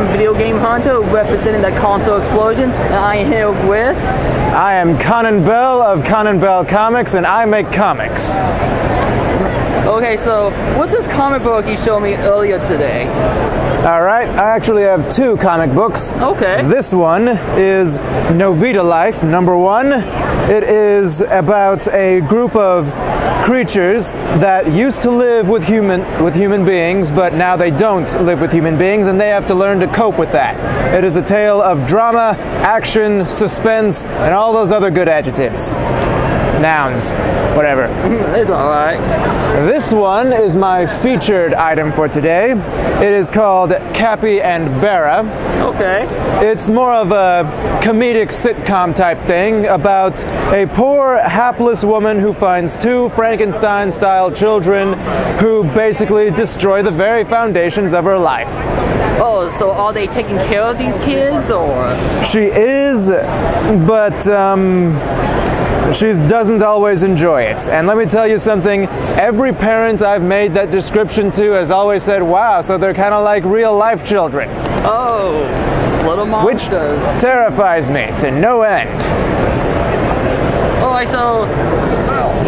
I'm Video Game Hunter, representing the console explosion, and I am here with... I am Connan Bell of Connan Bell Comics, and I make comics. Okay, so what's this comic book you showed me earlier today? Alright, I actually have two comic books. Okay. This one is Novita Life, #1. It is about a group of creatures that used to live with human beings, but now they don't live with human beings, and they have to learn to cope with that. It is a tale of drama, action, suspense, and all those other good adjectives. Nouns, whatever. It's alright. This one is my featured item for today. It is called Cappy and Berra. Okay. It's more of a comedic sitcom type thing about a poor, hapless woman who finds two Frankenstein-style children who basically destroy the very foundations of her life. Oh, so are they taking care of these kids, or...? She is, but, she doesn't always enjoy it. And let me tell you something, every parent I've made that description to has always said, wow, so they're kind of like real-life children. Oh, little monsters. Which terrifies me to no end. Alright, so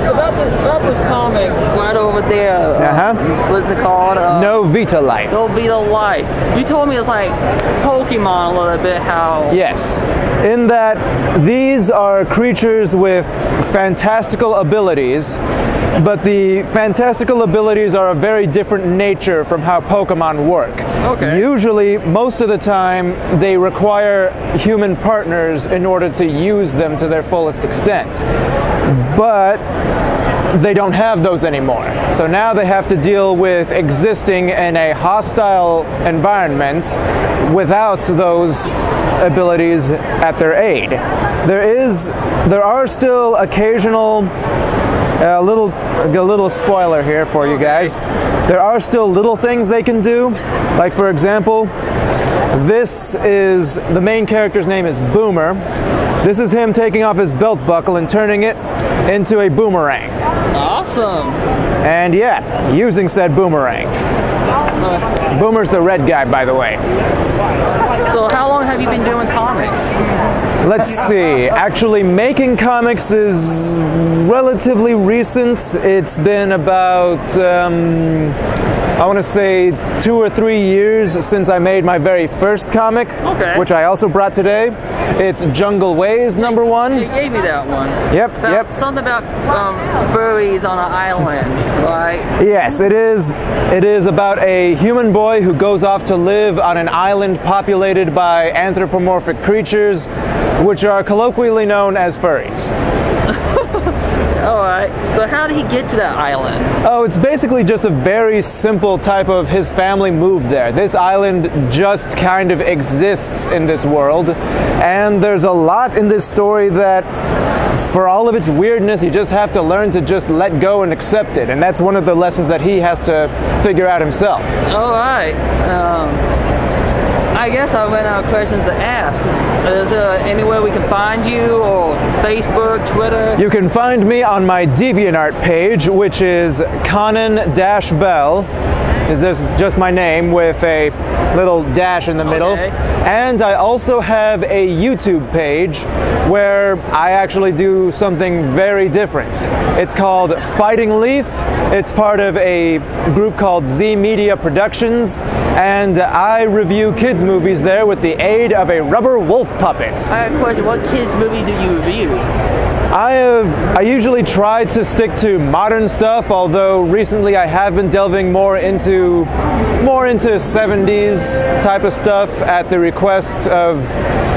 about this comic right over there, what's it called? Novita Life. Novita Life. You told me it's like Pokemon a little bit, how... Yes. In that these are creatures with fantastical abilities, but the fantastical abilities are a very different nature from how Pokemon work. Okay. Usually, most of the time, they require human partners in order to use them to their fullest extent. But they don't have those anymore. So now they have to deal with existing in a hostile environment without those abilities at their aid. There are still occasional a little spoiler here for you guys. There are still little things they can do, like for example, this is the main character's name is Boomer. This is him taking off his belt buckle and turning it into a boomerang. Awesome. And yeah, using said boomerang. Boomer's the red guy, by the way. So how long have you been doing comics? Let's see. Actually, making comics is relatively recent. It's been about, I want to say 2 or 3 years since I made my very first comic, okay, which I also brought today. It's Jungle Ways, #1. You gave me that one. Yep, yep. Something about furries on an island, right? Yes, it is. It is about a human boy who goes off to live on an island populated by anthropomorphic creatures, which are colloquially known as furries. Alright, so how did he get to that island? Oh, it's basically just a very simple type of his family moved there. This island just kind of exists in this world, and there's a lot in this story that, for all of its weirdness, you just have to learn to just let go and accept it, and that's one of the lessons that he has to figure out himself. Alright, I guess I ran out of questions to ask. Is there anywhere we can find you, or Facebook, Twitter? You can find me on my DeviantArt page, which is Connan-Bell. This is just my name with a little dash in the middle. Okay. And I also have a YouTube page where I actually do something very different. It's called Fighting Leaf. It's part of a group called Z Media Productions, and I review kids' movies there with the aid of a rubber wolf puppet. I have a question. What kids' movie do you review? I usually try to stick to modern stuff, although recently I have been delving more into 70s type of stuff at the request of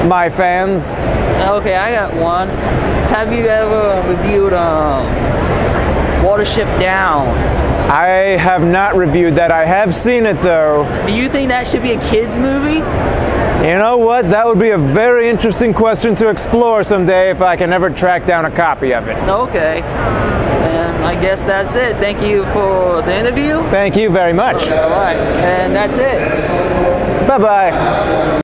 my fans. Okay, I got one. Have you ever reviewed Watership Down? I have not reviewed that. I have seen it though. Do you think that should be a kids movie? You know what? That would be a very interesting question to explore someday if I can ever track down a copy of it. Okay. And I guess that's it. Thank you for the interview. Thank you very much. All right. And that's it. Bye-bye.